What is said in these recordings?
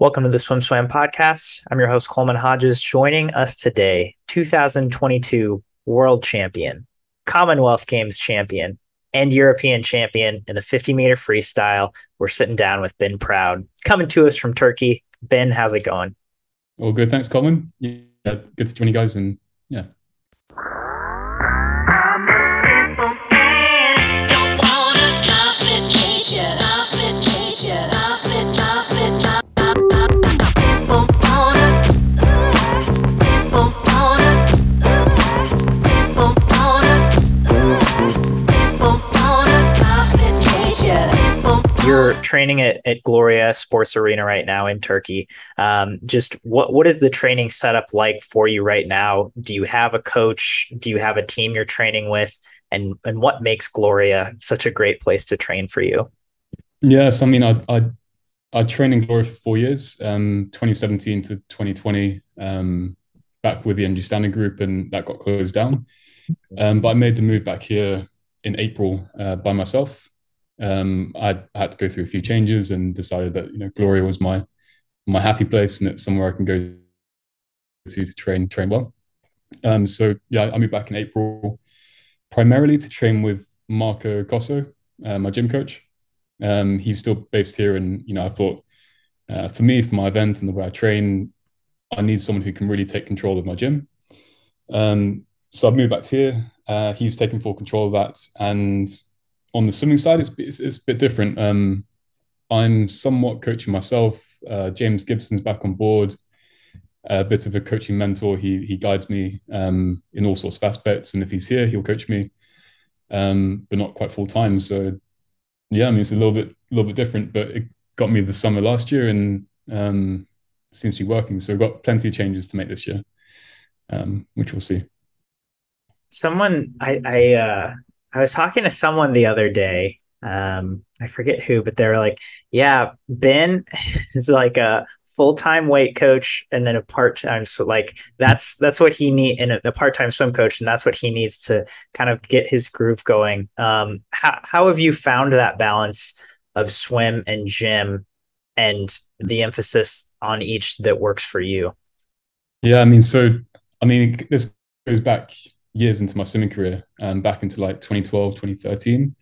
Welcome to the Swim Swam Podcast. I'm your host, Coleman Hodges. Joining us today, 2022 World Champion, Commonwealth Games Champion, and European Champion in the 50-meter freestyle. We're sitting down with Ben Proud, coming to us from Turkey. Ben, how's it going? All good. Thanks, Coleman. Yeah, good to join you guys. And yeah. You're training at Gloria Sports Arena right now in Turkey. Just what is the training setup like for you right now? Do you have a coach? Do you have a team you're training with? And what makes Gloria such a great place to train for you? Yes, I mean, I trained in Gloria for 4 years, 2017 to 2020, back with the NG Standard Group, and that got closed down. But I made the move back here in April by myself. I had to go through a few changes and decided that, you know, Gloria was my happy place, and it's somewhere I can go to train well. So yeah, I moved back in April, primarily to train with Marco Cosso, my gym coach. He's still based here, and you know, I thought for me, for my event and the way I train, I need someone who can really take control of my gym. So I've moved back to here. He's taken full control of that, and on the swimming side, it's a bit different. I'm somewhat coaching myself. James Gibson's back on board, a bit of a coaching mentor. He guides me in all sorts of aspects, and if he's here, he'll coach me, but not quite full time. So yeah, I mean, it's a little bit different, but it got me the summer last year, and seems to be working. So we've got plenty of changes to make this year, which we'll see. Someone I was talking to someone the other day, I forget who, but they were like, yeah, Ben is like a full-time weight coach and then a part-time, so like that's what he needs, and a part-time swim coach, and that's what he needs to kind of get his groove going. How have you found that balance of swim and gym and the emphasis on each that works for you? Yeah, I mean, this goes back years into my swimming career, back into like 2012, 2013.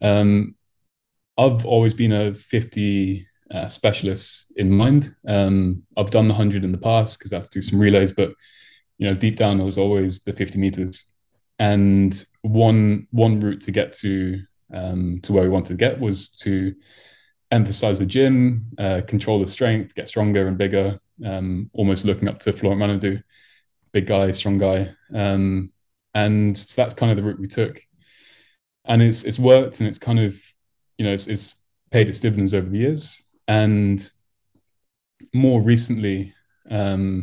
I've always been a 50 specialist in mind. I've done the 100 in the past because I have to do some relays, but you know, deep down, I was always the 50 meters. And one route to get to where we wanted to get was to emphasize the gym, control the strength, get stronger and bigger, almost looking up to Florent Manaudou. Big guy, strong guy. And so that's kind of the route we took. And it's worked, and it's kind of, you know, it's paid its dividends over the years. And more recently, yeah,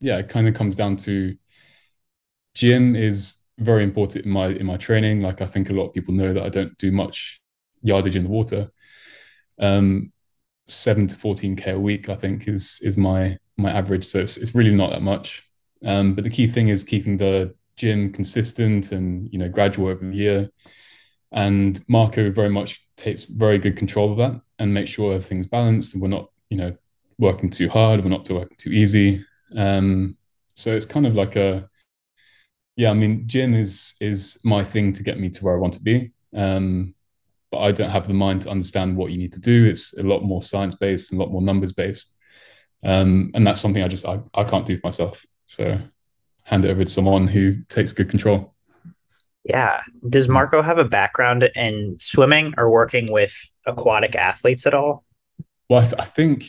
it kind of comes down to gym is very important in my training. Like, I think a lot of people know that I don't do much yardage in the water. 7 to 14K a week, I think, is my average. So it's really not that much. But the key thing is keeping the gym consistent and, you know, gradual over the year. And Marco very much takes very good control of that and makes sure everything's balanced and we're not, you know, working too hard, we're not working too easy. So it's kind of like yeah, I mean, gym is my thing to get me to where I want to be. But I don't have the mind to understand what you need to do. It's a lot more science-based and a lot more numbers-based. And that's something I can't do for myself. So hand it over to someone who takes good control. Yeah. Does Marco have a background in swimming or working with aquatic athletes at all? Well, I think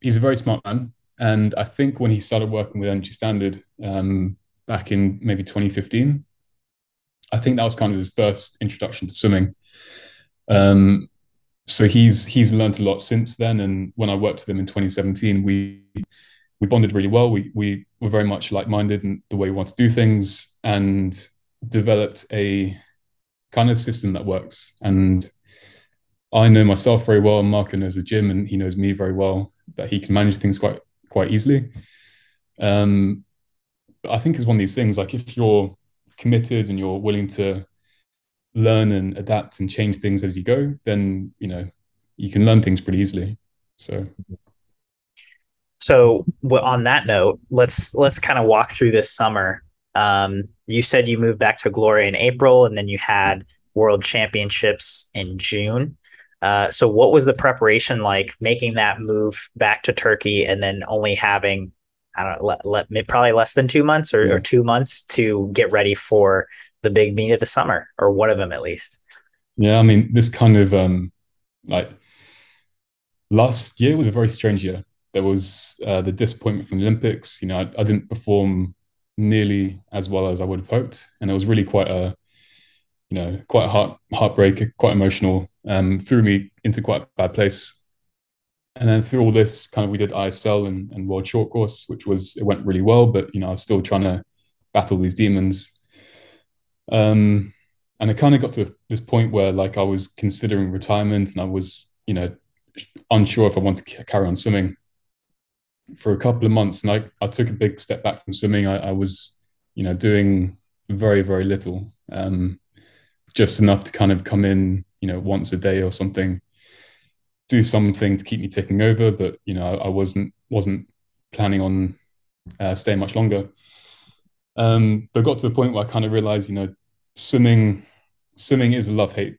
he's a very smart man. And I think when he started working with Energy Standard back in maybe 2015, I think that was kind of his first introduction to swimming. So he's learned a lot since then. And when I worked with him in 2017, we bonded really well. We were very much like-minded in the way we want to do things, and developed a kind of system that works. And I know myself very well, and Marco knows the gym, and he knows me very well, that he can manage things quite easily. But I think it's one of these things, like, if you're committed and you're willing to learn and adapt and change things as you go, then, you know, you can learn things pretty easily. So So on that note, let's kind of walk through this summer. You said you moved back to Gloria in April, and then you had World Championships in June. So what was the preparation like making that move back to Turkey, and then only having, I don't know, probably less than 2 months or 2 months to get ready for the big meet of the summer, or one of them at least? Yeah, I mean, this kind of like last year was a very strange year. There was the disappointment from the Olympics. You know, I didn't perform nearly as well as I would have hoped, and it was really quite a, you know, quite a heartbreak, quite emotional. Threw me into quite a bad place. And then through all this, kind of, we did ISL and World Short Course, which was, it went really well, but, you know, I was still trying to battle these demons. And I kind of got to this point where, like, I was considering retirement, and I was, you know, unsure if I wanted to carry on swimming for a couple of months. And I took a big step back from swimming. I was, you know, doing very, very little, just enough to kind of come in, you know, once a day or something, do something to keep me ticking over. But, you know, I wasn't planning on staying much longer. But got to the point where I kind of realized, you know, swimming is a love-hate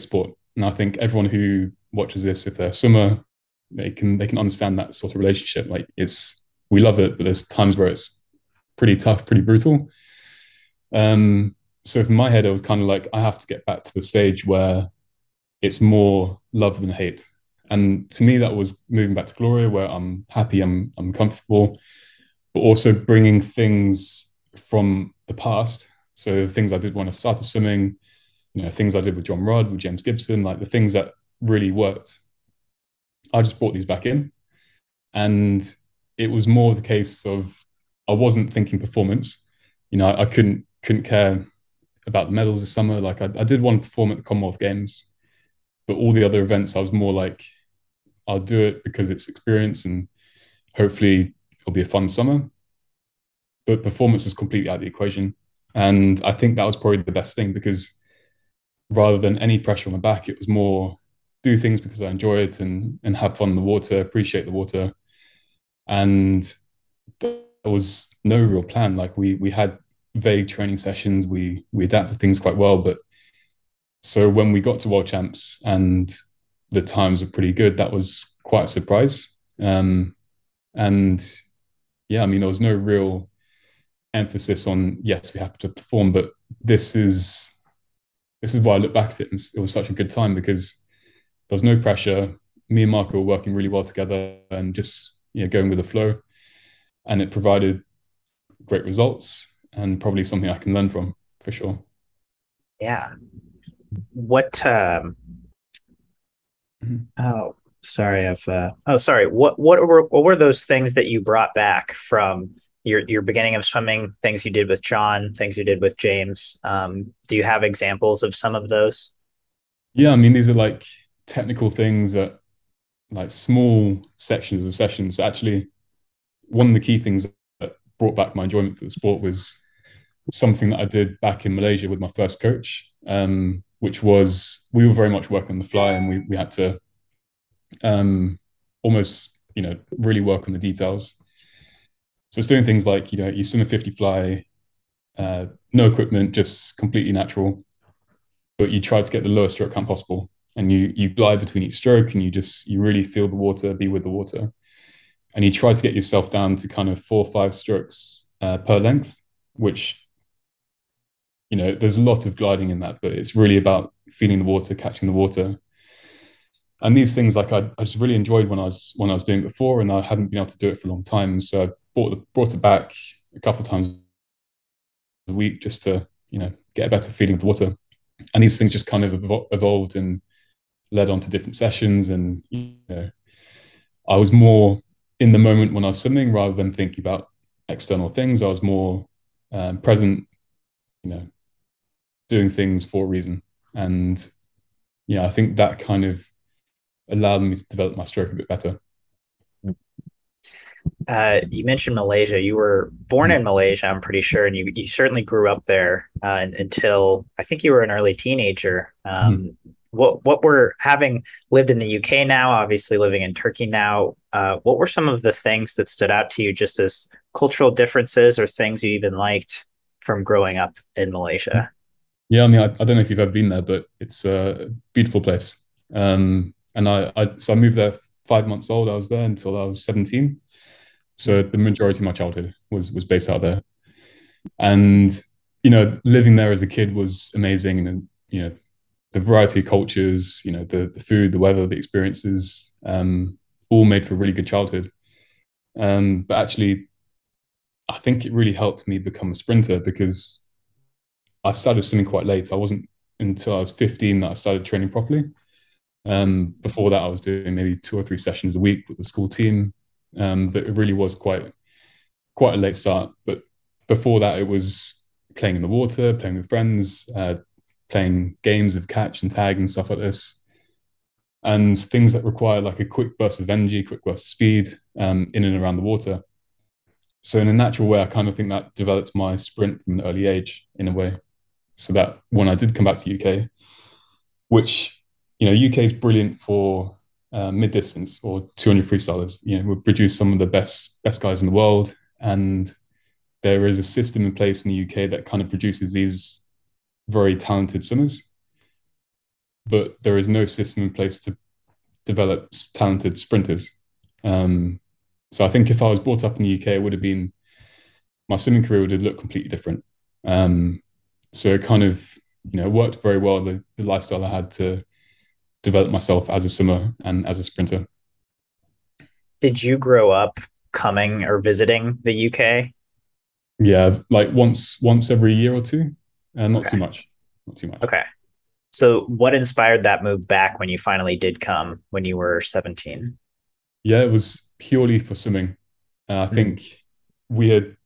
sport. And I think everyone who watches this, if they're a swimmer, they can understand that sort of relationship. Like, it's, we love it, but there's times where it's pretty tough, pretty brutal. So from my head, I was kind of like, I have to get back to the stage where it's more love than hate. And to me, that was moving back to Gloria, where I'm happy, I'm comfortable, but also bringing things from the past. So things I did when I started swimming, you know, things I did with John Rudd, with James Gibson, like the things that really worked, I just brought these back in. And it was more the case of, I wasn't thinking performance. You know, I couldn't care about the medals this summer. Like, I did want to perform at the Commonwealth Games, but all the other events, I was more like, I'll do it because it's experience and hopefully it'll be a fun summer. But performance is completely out of the equation. And I think that was probably the best thing, because rather than any pressure on my back, it was more do things because I enjoy it and have fun in the water, appreciate the water. And there was no real plan. Like, we had vague training sessions. We adapted things quite well. But so when we got to World Champs and the times were pretty good, that was quite a surprise. And yeah, I mean, there was no real emphasis on, yes, we have to perform, but this is why I look back at it, and it was such a good time because there was no pressure. Me and Marco were working really well together and just, you know, going with the flow, and it provided great results and probably something I can learn from for sure. Yeah. What were those things that you brought back from your beginning of swimming, things you did with John, things you did with James? Do you have examples of some of those? Yeah, I mean, these are like technical things that, like, small sections of sessions. Actually, one of the key things that brought back my enjoyment for the sport was something that I did back in Malaysia with my first coach, which was, we were very much working on the fly, and we had to almost, you know, really work on the details. So it's doing things like, you know, you swim a 50 fly, no equipment, just completely natural, but you try to get the lowest stroke count possible, and you glide between each stroke, and you really feel the water, be with the water, and you try to get yourself down to kind of 4 or 5 strokes per length, which, you know, there's a lot of gliding in that, but it's really about feeling the water, catching the water. And these things, like, I just really enjoyed when I was doing it before, and I hadn't been able to do it for a long time. So I brought it back a couple of times a week just to, you know, get a better feeling of the water. And these things just kind of evolved and led on to different sessions. And, you know, I was more in the moment when I was swimming rather than thinking about external things. I was more present, you know, doing things for a reason. And yeah, I think that kind of allowed me to develop my stroke a bit better. You mentioned Malaysia. You were born in Malaysia, I'm pretty sure, and you certainly grew up there until I think you were an early teenager. what we're having lived in the UK now, obviously living in Turkey now, what were some of the things that stood out to you just as cultural differences or things you even liked from growing up in Malaysia? Yeah, I mean, I don't know if you've ever been there, but it's a beautiful place. And I moved there 5 months old. I was there until I was 17. So the majority of my childhood was based out there. And, you know, living there as a kid was amazing. And, you know, the variety of cultures, you know, the food, the weather, the experiences, all made for a really good childhood. But actually, I think it really helped me become a sprinter because I started swimming quite late. I wasn't until I was 15 that I started training properly. Before that, I was doing maybe 2 or 3 sessions a week with the school team. But it really was quite a late start. But before that, it was playing in the water, playing with friends, playing games of catch and tag and stuff like this, and things that require like a quick burst of energy, quick burst of speed in and around the water. So in a natural way, I kind of think that developed my sprint from an early age in a way. So that when I did come back to UK, which, you know, UK is brilliant for mid-distance or 200 freestylers. You know, we produce some of the best guys in the world, and there is a system in place in the UK that kind of produces these very talented swimmers, but there is no system in place to develop talented sprinters. So I think if I was brought up in the UK, it would have been, my swimming career would have looked completely different. So it kind of, you know, worked very well, the lifestyle I had to develop myself as a swimmer and as a sprinter. Did you grow up coming or visiting the UK? Yeah, like once every year or two. Not too much. Okay. So what inspired that move back when you finally did come when you were 17? Yeah, it was purely for swimming. I think we had,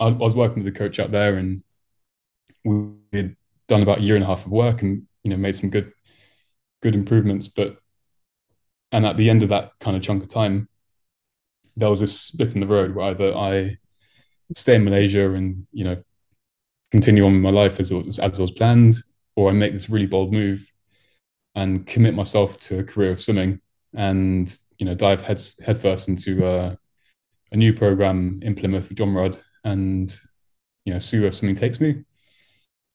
I was working with a coach out there, and we had done about 1.5 years of work and, you know, made some good improvements. And at the end of that kind of chunk of time, there was a split in the road where either I stay in Malaysia and, you know, continue on with my life as was planned, or I make this really bold move and commit myself to a career of swimming and, you know, dive headfirst into a new program in Plymouth with John Rudd and, you know, see where swimming takes me.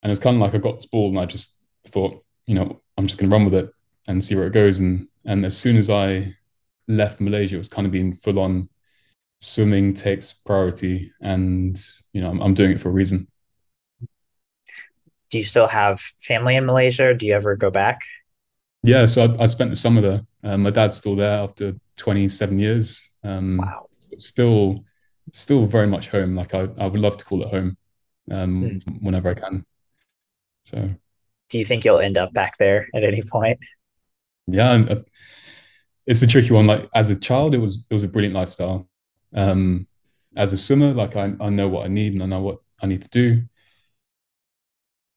And it's kind of like I got this ball and I just thought, you know, I'm just going to run with it and see where it goes. And as soon as I left Malaysia, it was kind of being full on swimming takes priority, and, you know, I'm doing it for a reason. Do you still have family in Malaysia? Do you ever go back? Yeah, so I spent the summer there. My dad's still there after 27 years. Wow. Still very much home. Like I would love to call it home whenever I can. So, do you think you'll end up back there at any point? Yeah, it's a tricky one. Like as a child, it was a brilliant lifestyle. As a swimmer, like I know what I need and I know what I need to do.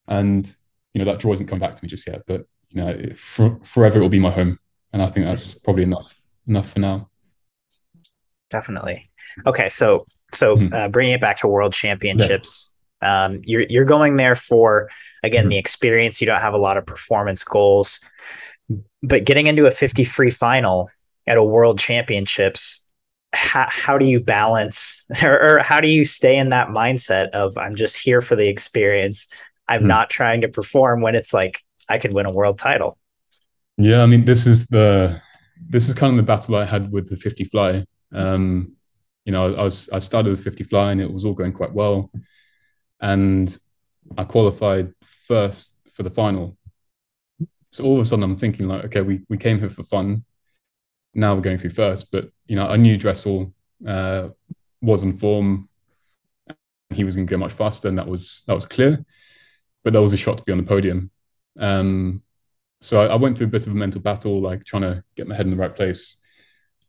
And, you know, that draw hasn't come back to me just yet, but, you know, forever it will be my home. And I think that's probably enough for now. Definitely. Okay. So bringing it back to World Championships, yeah. You're going there for, again, the experience. You don't have a lot of performance goals, but getting into a 50 free final at a World Championships, how do you balance or how do you stay in that mindset of, I'm just here for the experience, I'm not trying to perform, when it's like, I could win a world title? Yeah, I mean, this is kind of the battle I had with the 50 fly. You know, I started with 50 fly and it was all going quite well. And I qualified first for the final. So all of a sudden I'm thinking like, okay, we came here for fun. Now we're going through first. But, you know, I knew Dressel was in form. He was going to go much faster, and that was clear. But that was a shot to be on the podium. So I went through a bit of a mental battle, like trying to get my head in the right place,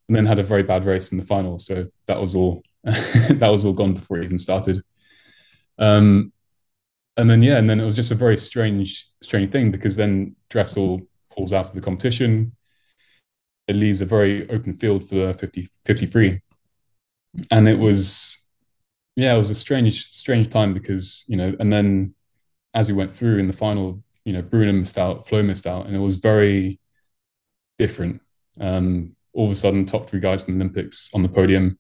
and then had a very bad race in the final. So that was all gone before it even started. And then it was just a very strange thing, because then Dressel pulls out of the competition. It leaves a very open field for the 50 free. And it was, yeah, it was a strange time because, you know, and then as we went through in the final, you know, Bruno missed out, Flo missed out, and it was very different. All of a sudden, top three guys from the Olympics on the podium,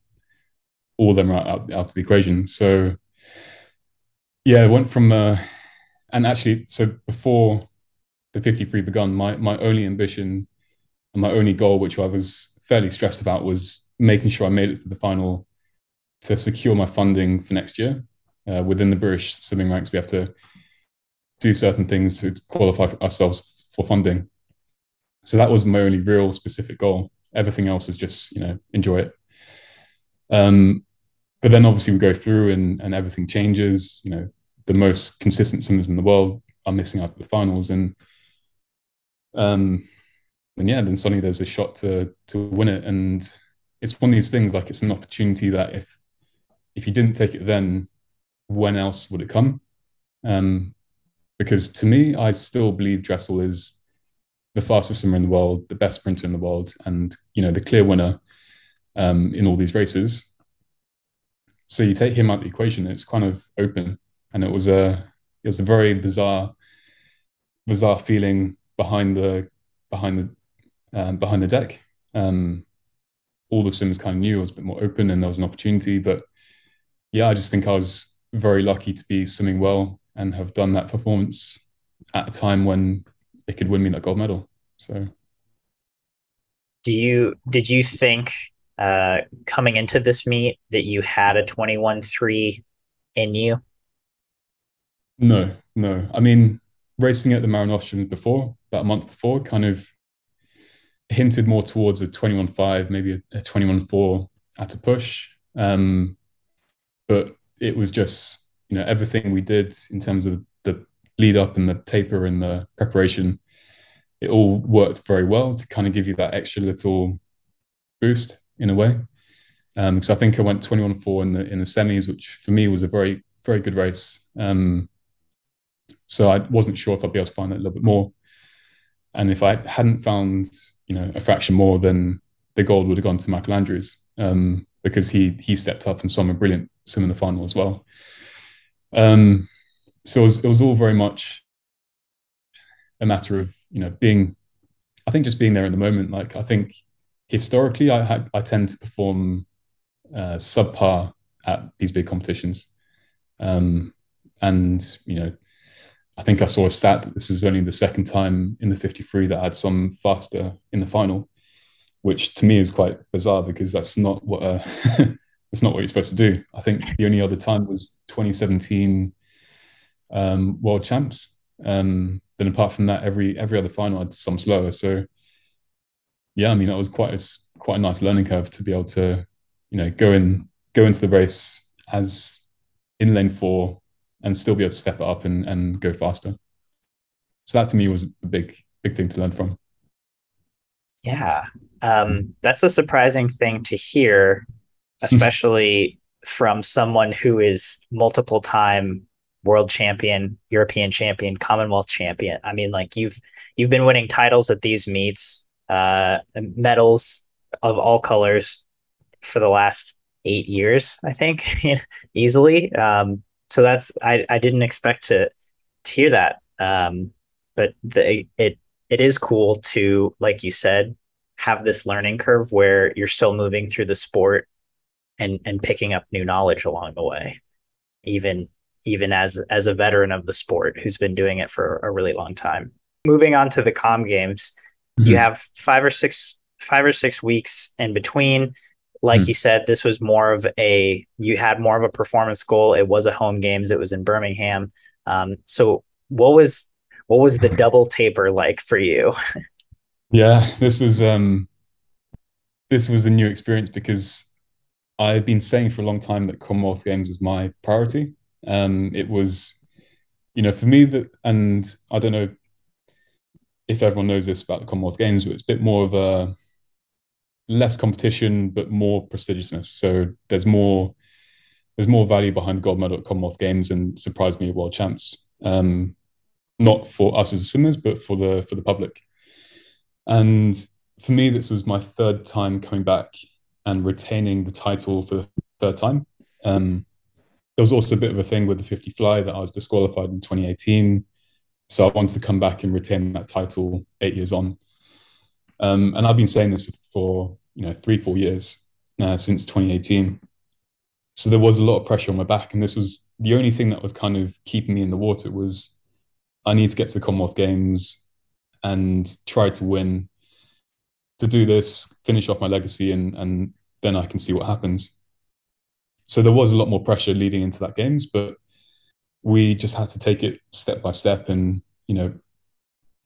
all of them are out of the equation. So, yeah, it went from, and actually, so before the 53 begun, my only ambition and my only goal, which I was fairly stressed about, was making sure I made it to the final to secure my funding for next year. Within the British swimming ranks, we have to do certain things to qualify ourselves for funding. So that was my only real specific goal. Everything else is just, you know, enjoy it. But then obviously we go through and everything changes. You know, the most consistent swimmers in the world are missing out at the finals. And yeah, then suddenly there's a shot to win it. And it's one of these things, like, it's an opportunity that if you didn't take it then, when else would it come? Because to me, I still believe Dressel is the fastest swimmer in the world, the best sprinter in the world, and, you know, the clear winner in all these races. So you take him out of the equation, it's kind of open. And it was a very bizarre feeling behind the deck. All the swimmers kind of knew I was a bit more open and there was an opportunity, but yeah, I just think I was very lucky to be swimming well and have done that performance at a time when it could win me that gold medal. So, did you think coming into this meet that you had a 21.3 in you? No. I mean, racing at the Marin Ostrom before, about a month before, kind of hinted more towards a 21.5, maybe a 21.4 at a push. But it was just, you know, everything we did in terms of the lead up and the taper and the preparation, it all worked very well to kind of give you that extra little boost in a way. Because I think I went 21.4 in the semis, which for me was a very, very good race. So I wasn't sure if I'd be able to find that a little bit more. And if I hadn't found, you know, a fraction more, then the gold would have gone to Michael Andrews, because he stepped up and swam a brilliant swim in the final as well. So it was all very much a matter of, you know, being there in the moment. Like, I think historically I tend to perform subpar at these big competitions. And, you know, I think I saw a stat that this is only the second time in the 53 that I had swum faster in the final, which to me is quite bizarre because that's not what that's not what you're supposed to do. I think the only other time was 2017 World Champs. Then apart from that, every other final I'd swum slower. So yeah, I mean, that was quite a nice learning curve to be able to, you know, go into the race as in lane four and still be able to step it up and go faster. So that to me was a big thing to learn from. Yeah. That's a surprising thing to hear, especially from someone who is multiple time world champion, European champion, Commonwealth champion. I mean, like, you've been winning titles at these meets, medals of all colors for the last 8 years, I think, easily. So that's, I didn't expect to hear that. But it is cool to, like you said, have this learning curve where you're still moving through the sport and picking up new knowledge along the way, even as a veteran of the sport who's been doing it for a really long time. Moving on to the Comm Games, mm-hmm. You have five or six weeks in between. Like mm-hmm. you said, this was you had more of a performance goal. It was a home games. It was in Birmingham. So what was the double taper like for you? Yeah, this was a new experience because I've been saying for a long time that Commonwealth Games was my priority. It was, you know, for me that, and I don't know if everyone knows this about the Commonwealth Games, but it's a bit more of a less competition, but more prestigiousness. So there's more value behind the gold medal at Commonwealth Games and surprised me at World Champs. Not for us as swimmers, but for the public. And for me, this was my third time coming back and retaining the title for the third time. There was also a bit of a thing with the 50 fly that I was disqualified in 2018 So I wanted to come back and retain that title 8 years on. And I've been saying this for 3-4 years since 2018. So there was a lot of pressure on my back, and this was the only thing that was kind of keeping me in the water was I need to get to the Commonwealth Games and try to win. To do this, finish off my legacy, and then I can see what happens. So there was a lot more pressure leading into that Games, but we just had to take it step by step. And,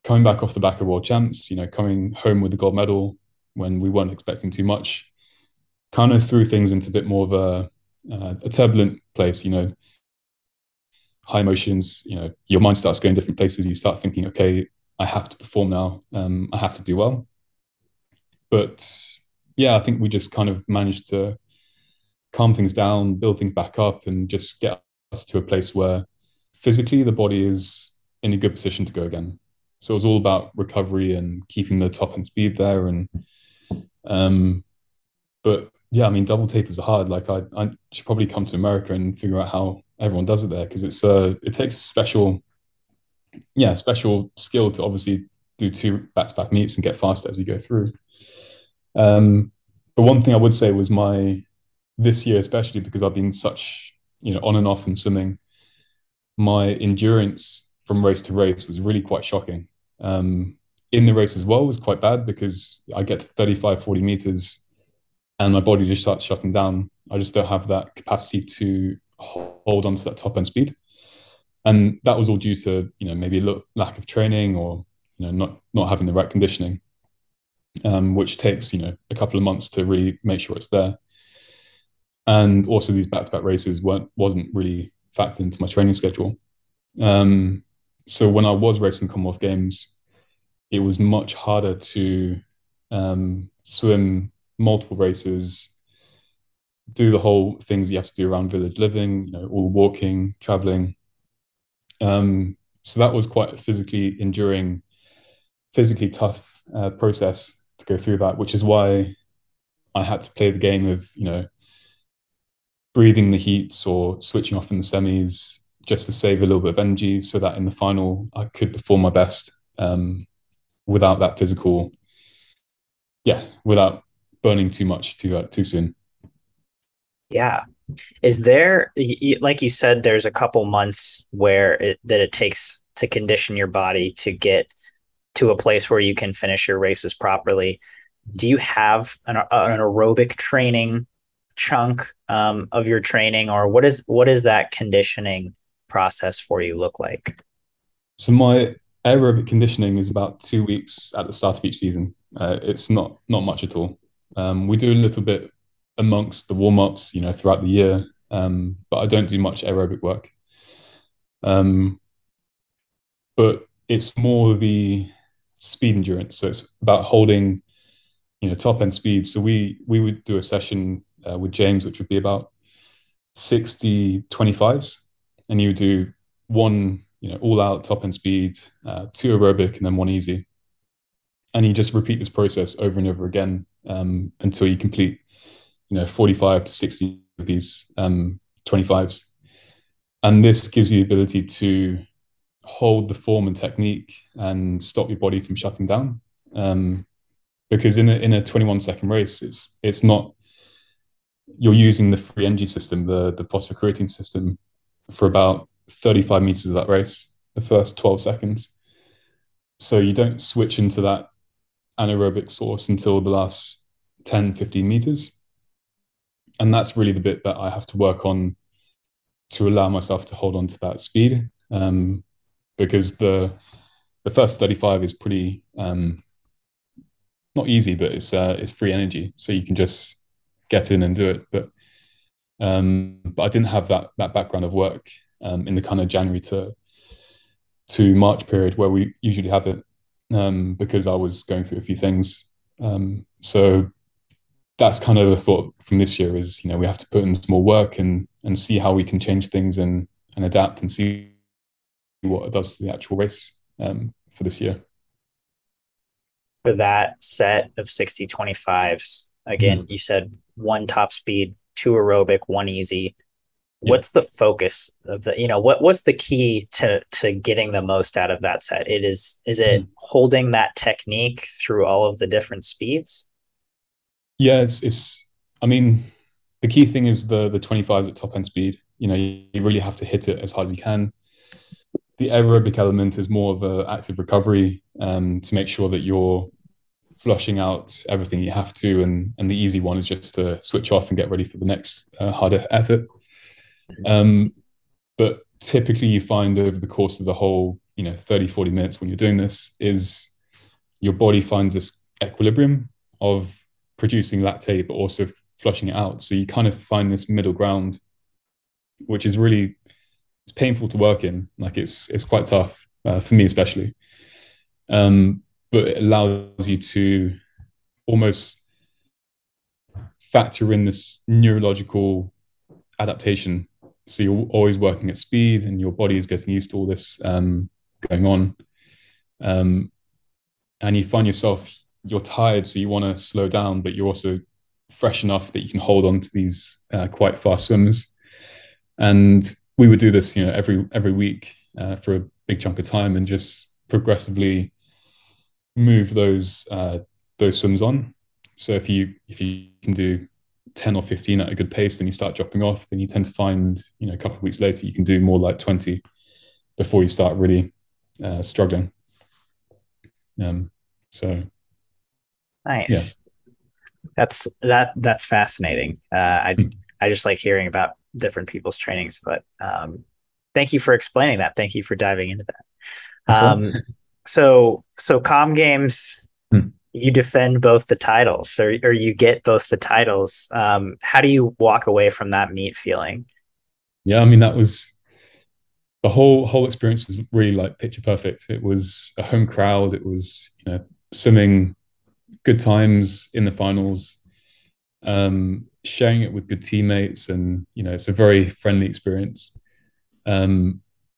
coming back off the back of World Champs, coming home with the gold medal when we weren't expecting too much, kind of threw things into a bit more of a turbulent place, high emotions, your mind starts going different places. You start thinking, okay, I have to perform now. I have to do well. But yeah, I think we just kind of managed to calm things down, build things back up, and just get us to a place where physically the body is in a good position to go again. So it was all about recovery and keeping the top end speed there. And, but yeah, I mean, double tapers are hard. Like I should probably come to America and figure out how everyone does it there. Cause it's it takes a special skill to obviously do 2 back-to-back meets and get faster as you go through. But one thing I would say was this year, especially because I've been such, on and off in swimming, my endurance from race to race was really quite shocking. In the race as well was quite bad because I get to 35, 40 meters and my body just starts shutting down. I just don't have that capacity to hold onto that top end speed. And that was all due to, maybe a lack of training or, not having the right conditioning. Which takes, a couple of months to really make sure it's there. And also these back-to-back races wasn't really factored into my training schedule. So when I was racing Commonwealth Games, it was much harder to swim multiple races, do the whole things you have to do around village living, all walking, traveling. So that was quite a physically enduring, physically tough process to go through that, which is why I had to play the game of, breathing the heats or switching off in the semis just to save a little bit of energy so that in the final I could perform my best without that physical, without burning too much too soon. Yeah. Is there, like you said, there's a couple months where it takes to condition your body to get to a place where you can finish your races properly. Do you have an aerobic training chunk of your training, or what is that conditioning process for you look like? So my aerobic conditioning is about 2 weeks at the start of each season. It's not much at all. We do a little bit amongst the warm-ups, throughout the year, but I don't do much aerobic work. But it's more the speed endurance. So it's about holding, top end speed. So we would do a session with James, which would be about 60 25s. And you would do one, all out top end speed, 2 aerobic, and then 1 easy. And you just repeat this process over and over again until you complete, 45 to 60 of these 25s. And this gives you the ability to hold the form and technique and stop your body from shutting down, because in a 21-second race, it's not, you're using the free energy system, the phosphocreatine system, for about 35 meters of that race, the first 12 seconds. So you don't switch into that anaerobic source until the last 10-15 meters, and that's really the bit that I have to work on to allow myself to hold on to that speed, because the first 35 is pretty, not easy, but it's free energy. So you can just get in and do it. But I didn't have that background of work in the kind of January to March period where we usually have it, because I was going through a few things. So that's kind of a thought from this year is, we have to put in some more work and see how we can change things and adapt and see what it does to the actual race for this year. For that set of 60 25s, again, You said 1 top speed, 2 aerobic, 1 easy. What's the focus of the, you know, what's the key to getting the most out of that set? Is it holding that technique through all of the different speeds? Yeah, it's I mean, the key thing is the 25s at top end speed. You know, you really have to hit it as hard as you can. The aerobic element is more of an active recovery to make sure that you're flushing out everything you have to. And the easy one is just to switch off and get ready for the next harder effort. But typically you find over the course of the whole, 30-40 minutes when you're doing this, is your body finds this equilibrium of producing lactate but also flushing it out. So you kind of find this middle ground, which is really, it's painful to work in. Like it's quite tough for me especially, but it allows you to almost factor in this neurological adaptation. So you're always working at speed and your body is getting used to all this going on. And you find yourself, you're tired, so you want to slow down, but you're also fresh enough that you can hold on to these quite fast swimmers. And we would do this, every week for a big chunk of time and just progressively move those swims on. So if you can do 10 or 15 at a good pace, then you start dropping off, then you tend to find, a couple of weeks later, you can do more like 20 before you start really struggling. So nice. Yeah. That's fascinating. I just like hearing about different people's trainings, but thank you for explaining that. Thank you for diving into that. So Comm Games, you defend both the titles, or you get both the titles. How do you walk away from that meet feeling? Yeah, I mean, that was the whole experience was really like picture perfect. It was a home crowd. It was, swimming good times in the finals, sharing it with good teammates. And, it's a very friendly experience.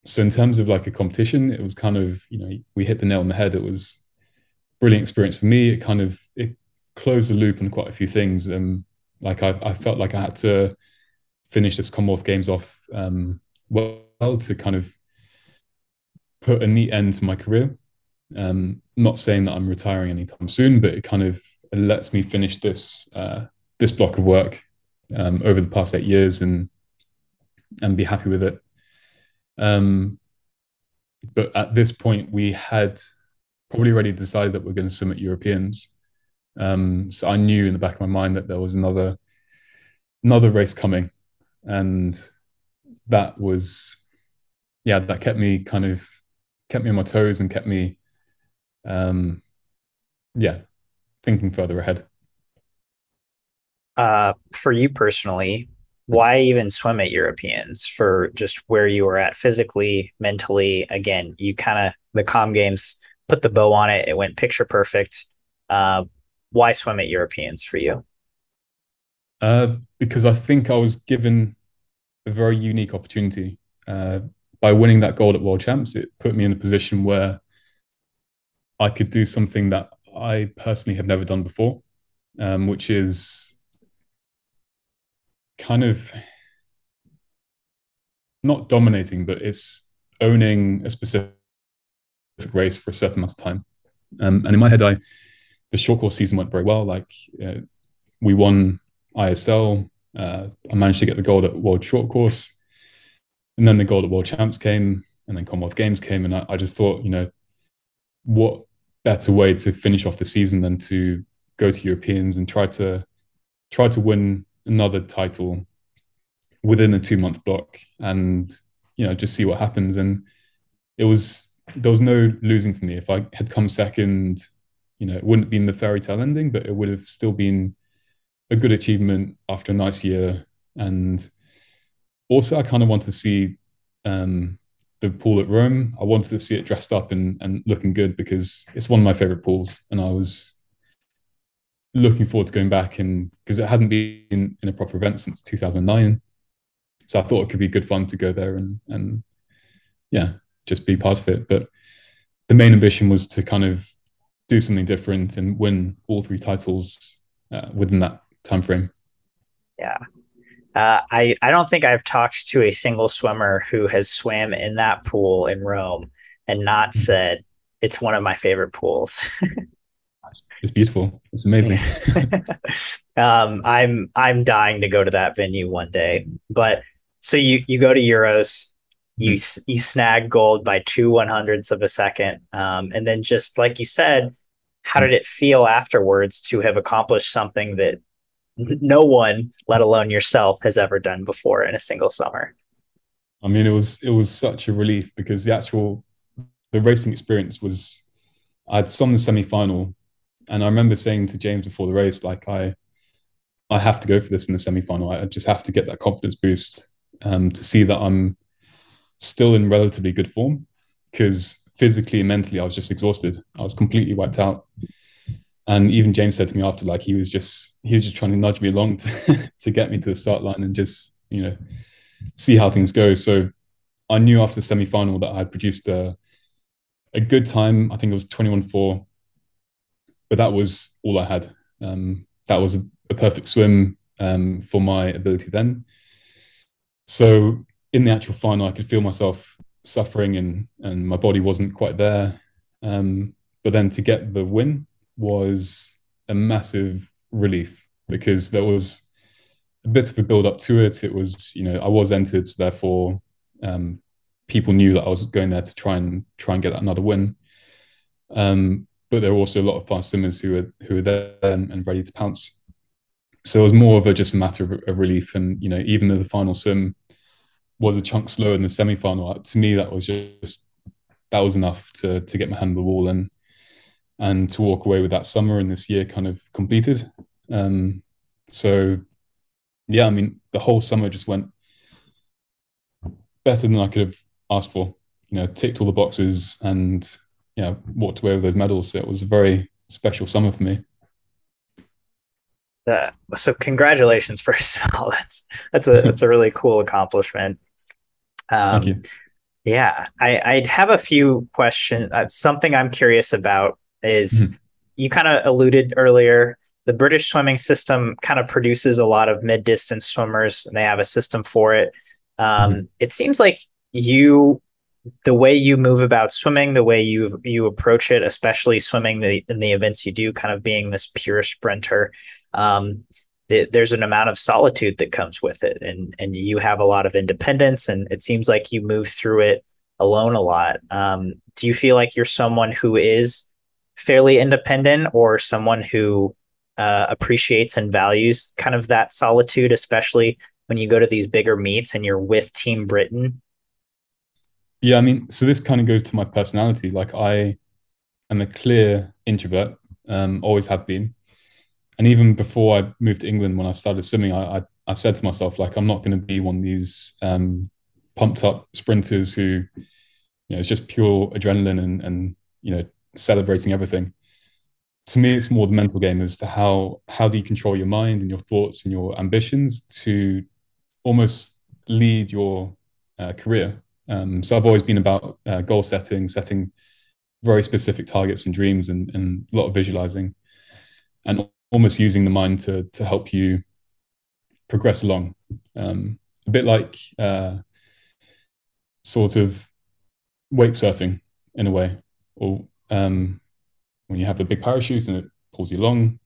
So in terms of like a competition, it was kind of, we hit the nail on the head. It was brilliant experience for me. It closed the loop on quite a few things. Like I felt like I had to finish this Commonwealth Games off well to kind of put a neat end to my career. Not saying that I'm retiring anytime soon, but it kind of lets me finish this this block of work over the past 8 years and be happy with it. But at this point, we had probably already decided that we're going to swim at Europeans. So I knew in the back of my mind that there was another race coming. And that kept me on my toes and kept me, thinking further ahead. For you personally, why even swim at Europeans for just where you were at physically, mentally? Again, you the Comm Games put the bow on it. It went picture perfect. Why swim at Europeans for you? Because I think I was given a very unique opportunity. By winning that gold at World Champs, it put me in a position where I could do something that I personally have never done before, which is kind of not dominating, but it's owning a specific race for a certain amount of time. And in my head, the short course season went very well. Like we won ISL, I managed to get the gold at World Short Course, and then the gold at World Champs came, and then Commonwealth Games came, and I just thought, what better way to finish off the season than to go to Europeans and try to win another title within a 2 month block, and just see what happens. And there was no losing for me. If I had come second, it wouldn't have been the fairy tale ending, but it would have still been a good achievement after a nice year. And also I kind of want to see the pool at Rome. I wanted to see it dressed up and looking good, because it's one of my favorite pools. And I was looking forward to going back, and because it hadn't been in a proper event since 2009. So I thought it could be good fun to go there and just be part of it. But the main ambition was to kind of do something different and win all three titles within that time frame. Yeah. I don't think I've talked to a single swimmer who has swam in that pool in Rome and not said, it's one of my favorite pools. It's beautiful. It's amazing. I'm dying to go to that venue one day. But so you go to Euros, you snag gold by 2/100ths of a second. And then just like you said, how did it feel afterwards to have accomplished something that no one, let alone yourself, has ever done before in a single summer? I mean, it was such a relief, because the racing experience was, I'd swum the semi-final, and I remember saying to James before the race, like, I have to go for this in the semi-final. I just have to get that confidence boost to see that I'm still in relatively good form, because physically and mentally I was just exhausted. I was completely wiped out. And even James said to me after, like, he was just trying to nudge me along to get me to the start line and just, you know, see how things go. So I knew after the semi-final that I had produced a good time. I think it was 21.4, but that was all I had. That was a perfect swim for my ability then. So in the actual final, I could feel myself suffering and my body wasn't quite there. But then to get the win was a massive relief, because there was a bit of a build up to it. It was, you know, I was entered, so therefore, people knew that I was going there to try and get another win. But there were also a lot of fast swimmers who were there and ready to pounce. So it was more of a matter of relief. And, you know, even though the final swim was a chunk slower than the semi-final, to me, that was enough to get my hand on the wall and to walk away with that summer and this year kind of completed. So yeah, I mean, the whole summer just went better than I could have asked for, you know, ticked all the boxes and, you know, walked away with those medals. So it was a very special summer for me. So congratulations, first of all. That's a really cool accomplishment. Thank you. Yeah, I'd have a few questions. Something I'm curious about is, you kind of alluded earlier, the British swimming system kind of produces a lot of mid-distance swimmers, and they have a system for it. It seems like the way you move about swimming, the way you approach it, especially swimming in the events you do, kind of being this pure sprinter, there's an amount of solitude that comes with it, and you have a lot of independence, and it seems like you move through it alone a lot. Do you feel like you're someone who is fairly independent, or someone who appreciates and values kind of that solitude, especially when you go to these bigger meets and you're with Team Britain? Yeah, I mean, so this kind of goes to my personality. Like, I am a clear introvert, always have been. And even before I moved to England, when I started swimming, I said to myself, like, I'm not going to be one of these pumped up sprinters who, you know, it's just pure adrenaline and, you know, celebrating everything. To me, it's more the mental game as to how do you control your mind and your thoughts and your ambitions to almost lead your career. So I've always been about goal setting very specific targets and dreams, and a lot of visualizing, and almost using the mind to help you progress along. A bit like sort of wake surfing in a way, or when you have the big parachute and it pulls you along.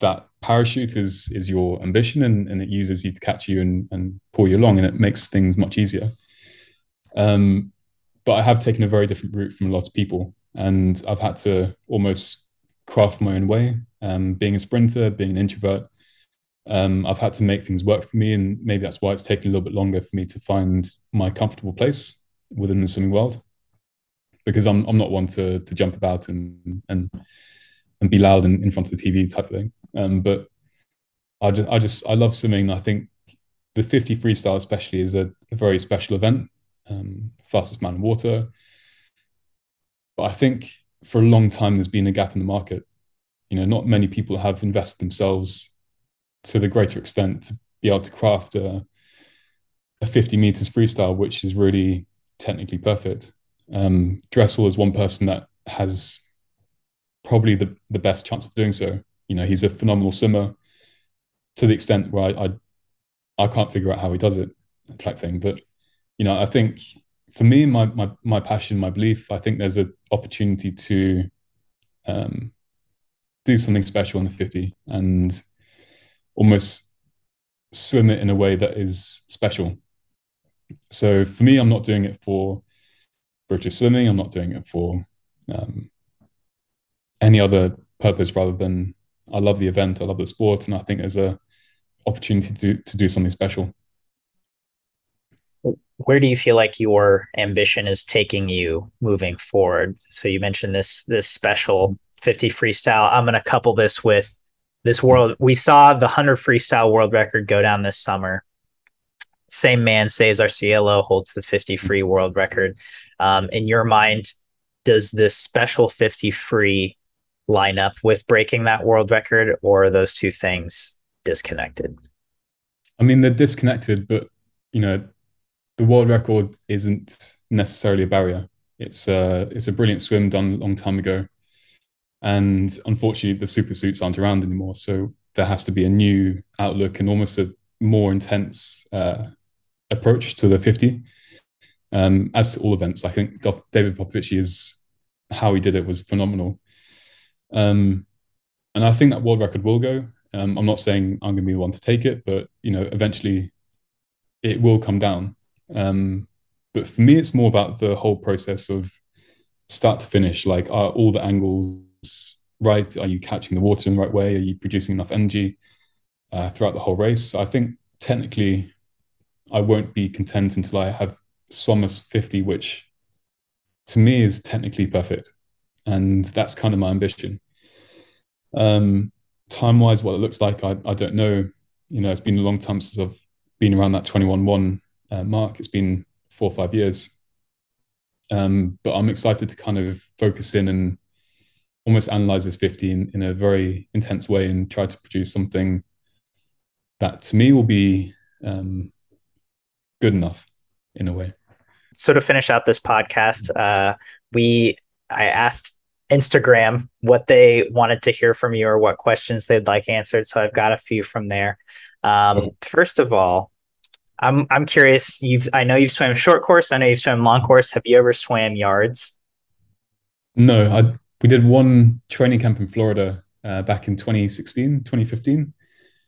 That parachute is your ambition, and it uses you to catch you and pull you along, and it makes things much easier. But I have taken a very different route from a lot of people, and I've had to almost craft my own way. Being a sprinter, being an introvert, I've had to make things work for me, and maybe that's why it's taken a little bit longer for me to find my comfortable place within the swimming world, because I'm not one to jump about and be loud and in front of the TV type of thing. But I love swimming. I think the 50 freestyle especially is a very special event. Fastest man in water. But I think for a long time there's been a gap in the market. You know, not many people have invested themselves to the greater extent to be able to craft a 50 meters freestyle, which is really technically perfect. Dressel is one person that has probably the best chance of doing so. You know, he's a phenomenal swimmer to the extent where I I can't figure out how he does it, type thing. But, you know, I think for me, my passion, my belief, I think there's an opportunity to do something special on the 50 and almost swim it in a way that is special. So for me, I'm not doing it for British swimming. I'm not doing it for any other purpose rather than I love the event, I love the sport, and I think there's an opportunity to do something special. Where do you feel like your ambition is taking you moving forward? So you mentioned this special 50 freestyle. I'm going to couple this with this world. We saw the 100 freestyle world record go down this summer. Same man, Cesar Cielo, holds the 50 free world record. In your mind, does this special 50 free line up with breaking that world record, or are those two things disconnected? I mean, they're disconnected, but, you know, the world record isn't necessarily a barrier. It's a brilliant swim done a long time ago. And unfortunately, the super suits aren't around anymore. So there has to be a new outlook and almost a more intense approach to the 50. As to all events, I think David Popovici is how he did it was phenomenal. And I think that world record will go. I'm not saying I'm going to be the one to take it, but, you know, eventually it will come down. But for me, it's more about the whole process of start to finish. Like, are all the angles right? Are you catching the water in the right way? Are you producing enough energy throughout the whole race? I think technically I won't be content until I have Somers 50, which to me is technically perfect. And that's kind of my ambition. Time-wise, what it looks like, I don't know. You know, it's been a long time since I've been around that 21-1. Mark, it's been 4 or 5 years, but I'm excited to kind of focus in and almost analyze this 50 in a very intense way and try to produce something that to me will be good enough in a way. So to finish out this podcast, I asked Instagram what they wanted to hear from you or what questions they'd like answered. So I've got a few from there. First of all, I'm curious. I know you've swam short course. I know you've swam long course. Have you ever swam yards? No, we did one training camp in Florida back in 2016, 2015.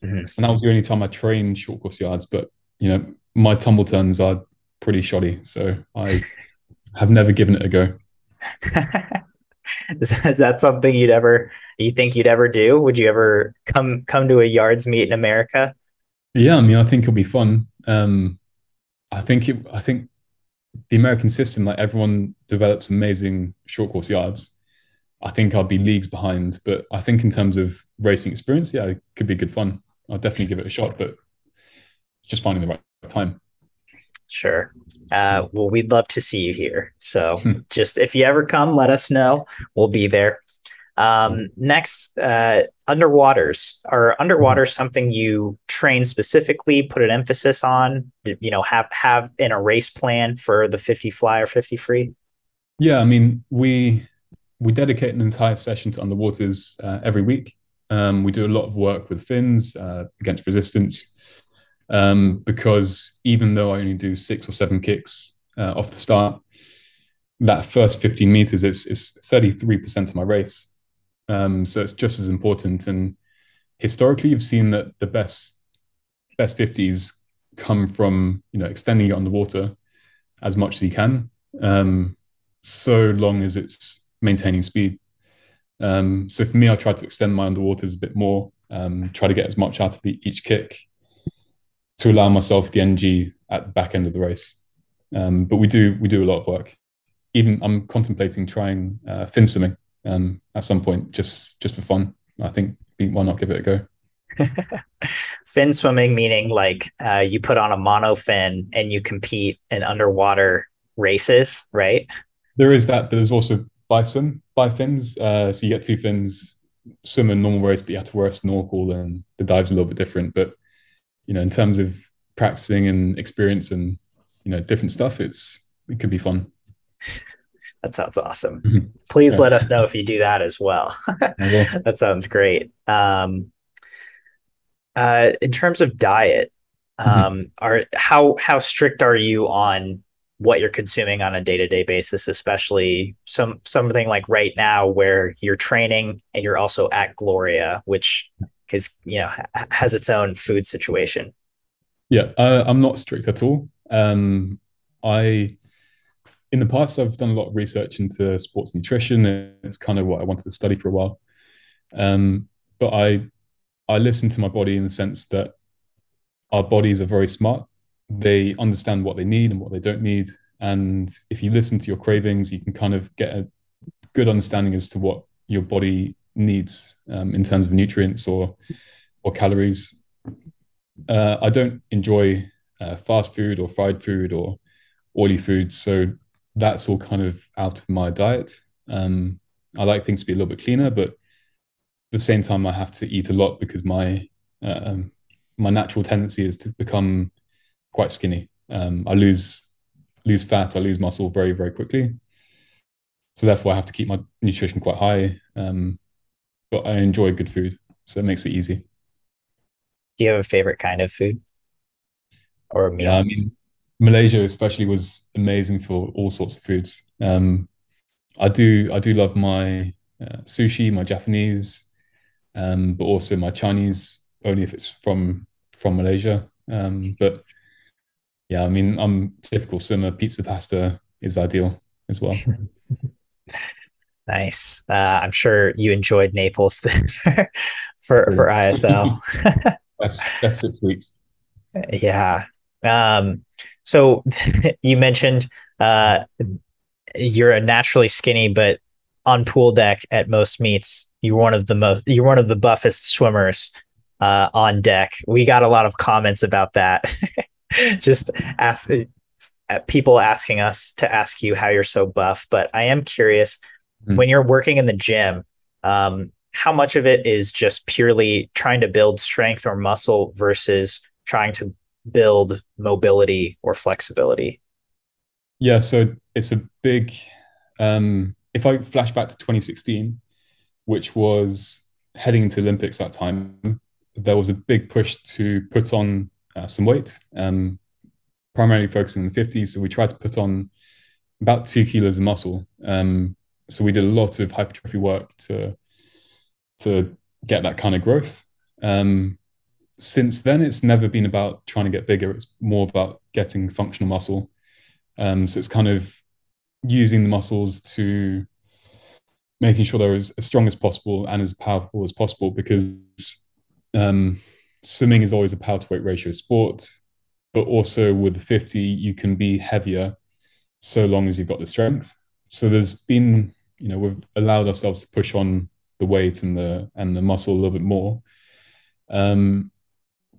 Mm-hmm. And that was the only time I trained short course yards. But, you know, my tumble turns are pretty shoddy. So I have never given it a go. Is that something you think you'd ever do? Would you ever come to a yards meet in America? Yeah, I mean, I think it'll be fun. I think the American system, like everyone develops amazing short course yards. I think I'll be leagues behind, but I think in terms of racing experience, yeah, it could be good fun. I'll definitely give it a shot, but it's just finding the right time. Sure. Well, we'd love to see you here. So just if you ever come, let us know. We'll be there. Next, underwaters. Are underwaters something you train specifically, put an emphasis on, you know, have in a race plan for the 50 fly or 50 free? Yeah. I mean, we dedicate an entire session to underwaters, every week. We do a lot of work with fins, against resistance, because even though I only do 6 or 7 kicks, off the start, that first 15 meters, it's 33% of my race. So it's just as important. And historically, you've seen that the best 50s come from, you know, extending it underwater as much as you can, so long as it's maintaining speed. So for me, I try to extend my underwaters a bit more, try to get as much out of each kick to allow myself the energy at the back end of the race. But we do a lot of work. Even I'm contemplating trying fin swimming at some point, just for fun. I think, why not give it a go? Fin swimming, meaning like you put on a mono fin and you compete in underwater races, right? There is that, but there's also bi fins. So you get 2 fins, swim a normal race, but you have to wear a snorkel and the dive's a little bit different. But, you know, in terms of practicing and experience and, you know, different stuff, it could be fun. That sounds awesome. Please let us know if you do that as well. That sounds great. In terms of diet, How strict are you on what you're consuming on a day-to-day basis, especially something like right now where you're training and you're also at Gloria, which is, you know, has its own food situation? Yeah, I'm not strict at all. In the past, I've done a lot of research into sports nutrition, and it's kind of what I wanted to study for a while. But I listen to my body in the sense that our bodies are very smart. They understand what they need and what they don't need. And if you listen to your cravings, you can kind of get a good understanding as to what your body needs in terms of nutrients or calories. I don't enjoy fast food or fried food or oily foods, so that's all kind of out of my diet. I like things to be a little bit cleaner, but at the same time, I have to eat a lot because my natural tendency is to become quite skinny. I lose fat, I lose muscle very, very quickly. So therefore I have to keep my nutrition quite high, but I enjoy good food, so it makes it easy. Do you have a favorite kind of food or a meal? Yeah, I mean, Malaysia especially was amazing for all sorts of foods. I do love my sushi, my Japanese, but also my Chinese, only if it's from Malaysia. But yeah, I mean, I'm typical swimmer. Pizza, pasta is ideal as well. Nice. I'm sure you enjoyed Naples then for ISL. that's 6 weeks. Yeah. So you mentioned you're a naturally skinny, but on pool deck at most meets, you're one of the buffest swimmers on deck. We got a lot of comments about that. Just people asking us to ask you how you're so buff. But I am curious, when you're working in the gym, how much of it is just purely trying to build strength or muscle versus trying to build mobility or flexibility? Yeah, so it's a big, if I flash back to 2016, which was heading into Olympics that time, there was a big push to put on some weight, primarily focusing on the 50s. So we tried to put on about 2 kilos of muscle. So we did a lot of hypertrophy work to get that kind of growth. Since then, it's never been about trying to get bigger. It's more about getting functional muscle. So it's kind of using the muscles to making sure they're as strong as possible and as powerful as possible, because swimming is always a power to weight ratio sport, but also with the 50, you can be heavier so long as you've got the strength. So there's been, you know, we've allowed ourselves to push on the weight and the muscle a little bit more.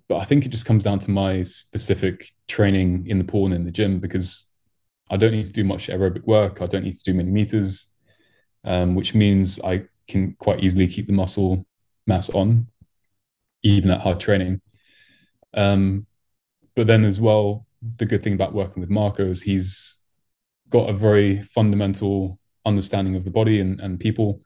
But I think it just comes down to my specific training in the pool and in the gym, because I don't need to do much aerobic work. I don't need to do many meters, which means I can quite easily keep the muscle mass on, even at hard training. But then as well, the good thing about working with Marco is he's got a very fundamental understanding of the body and people.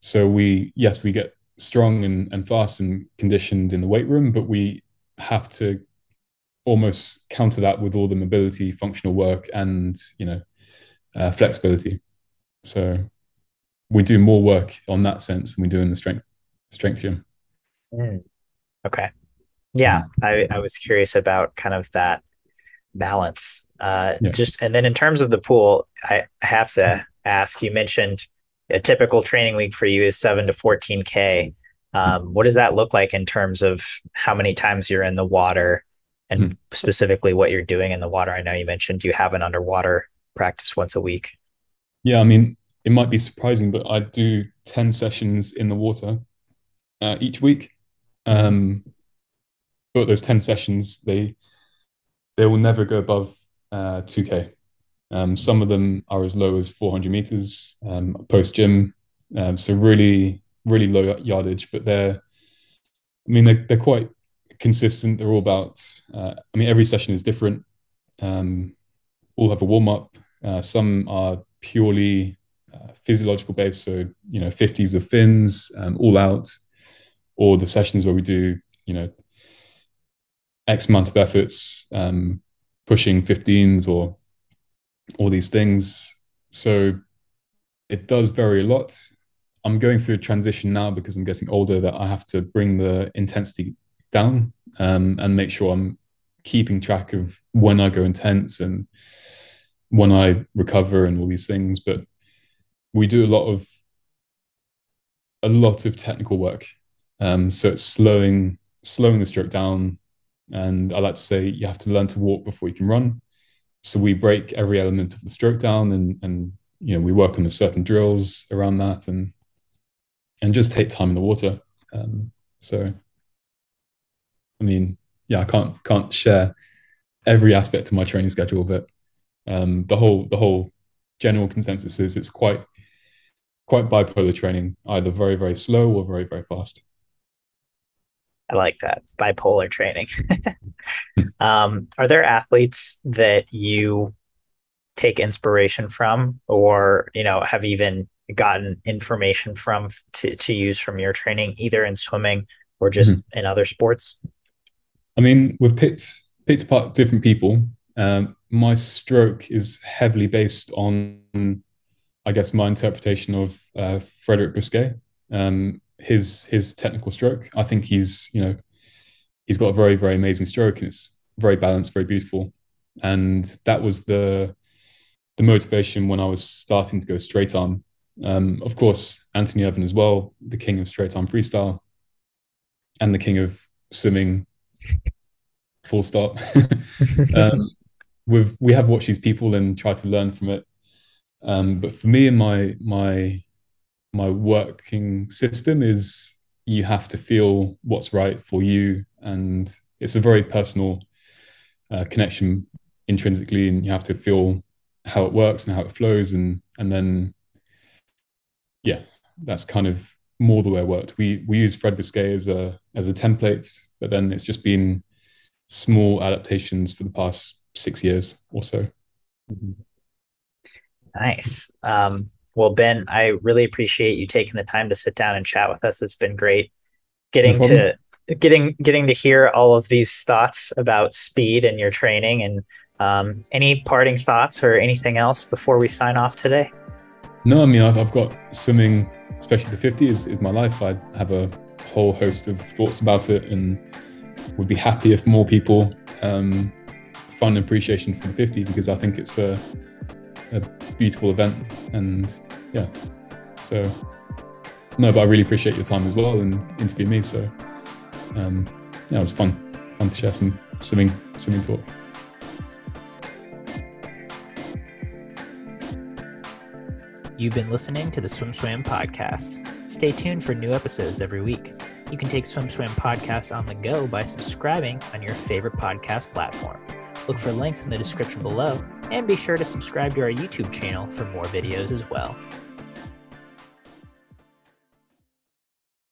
So we get strong and fast and conditioned in the weight room, but we have to almost counter that with all the mobility, functional work, and, you know, flexibility. So we do more work on that sense than we do in the strength gym. Okay. Yeah. I was curious about kind of that balance. And then in terms of the pool, I have to ask, you mentioned a typical training week for you is 7 to 14K. What does that look like in terms of how many times you're in the water and specifically what you're doing in the water? I know you mentioned you have an underwater practice once a week. Yeah. I mean, it might be surprising, but I do 10 sessions in the water each week. But those 10 sessions, they will never go above 2K. Some of them are as low as 400 meters post gym. So really, really low yardage, but they're quite consistent. They're all about, every session is different. All have a warm up. Some are purely physiological based. So, you know, 50s with fins, all out, or the sessions where we do, you know, X amount of efforts, pushing 15s or all these things. So it does vary a lot. I'm going through a transition now because I'm getting older that I have to bring the intensity down, and make sure I'm keeping track of when I go intense and when I recover and all these things. But we do a lot of technical work. So it's slowing the stroke down. And I like to say you have to learn to walk before you can run. So we break every element of the stroke down and you know, we work on the certain drills around that and just take time in the water. So, I mean, yeah, I can't share every aspect of my training schedule, but the whole general consensus is it's quite bipolar training, either very, very slow or very, very fast. I like that, bipolar training. Are there athletes that you take inspiration from, or, you know, have even gotten information from to use from your training, either in swimming or just in other sports? I mean, we've picked apart different people. My stroke is heavily based on, I guess, my interpretation of Frederick Bousquet, his technical stroke. I think he's got a very, very amazing stroke, and it's very balanced, very beautiful. And that was the motivation when I was starting to go straight arm. Of course, Anthony Ervin as well, the king of straight arm freestyle and the king of swimming, full stop. We have watched these people and tried to learn from it. But for me and my working system is you have to feel what's right for you. And it's a very personal connection intrinsically, and you have to feel how it works and how it flows. And then, yeah, that's kind of more the way it worked. We use Fred Bousquet as a template, but then it's just been small adaptations for the past 6 years or so. Nice. Well, Ben, I really appreciate you taking the time to sit down and chat with us. It's been great getting to hear all of these thoughts about speed and your training. And any parting thoughts or anything else before we sign off today? No, I mean, I've got swimming, especially the 50s, is my life. I have a whole host of thoughts about it, and would be happy if more people find an appreciation for the 50, because I think it's a beautiful event. And yeah, so no, but I really appreciate your time as well and interviewing me. So yeah, it was fun to share some swimming talk. You've been listening to the Swim Swam Podcast. Stay tuned for new episodes every week. You can take Swim Swam Podcast on the go by subscribing on your favorite podcast platform. Look for links in the description below, and be sure to subscribe to our YouTube channel for more videos as well.